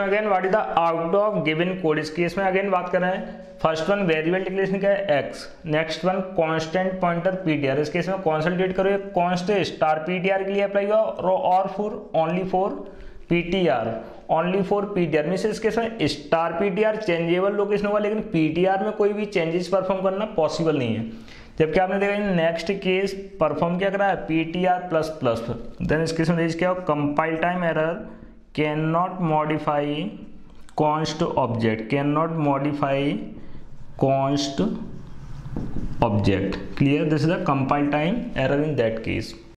Again what is the out of given code. इस case में again बात कर रहे हैं, फर्स्ट वन वेरिएबल डिक्लेरेशन क्या है x, next one constant pointer PTR. इस केस में कंसोलिडेट करो, कॉन्स्ट स्टार पीटीआर के लिए अप्लाई हुआ और for only for PTR, only for PTR means इस केस में स्टार पीटीआर चेंजेबल लोकेशन होगा, लेकिन पीटीआर में कोई भी चेंजेस परफॉर्म करना पॉसिबल नहीं है। जबकि आपने देखा नेक्स्ट केस परफॉर्म क्या करा है पीटीआर प्लस प्लस, देन इस केस में क्या हो compile time error can not modify const object, cannot modify const object. Clear? This is the compile time error in that case.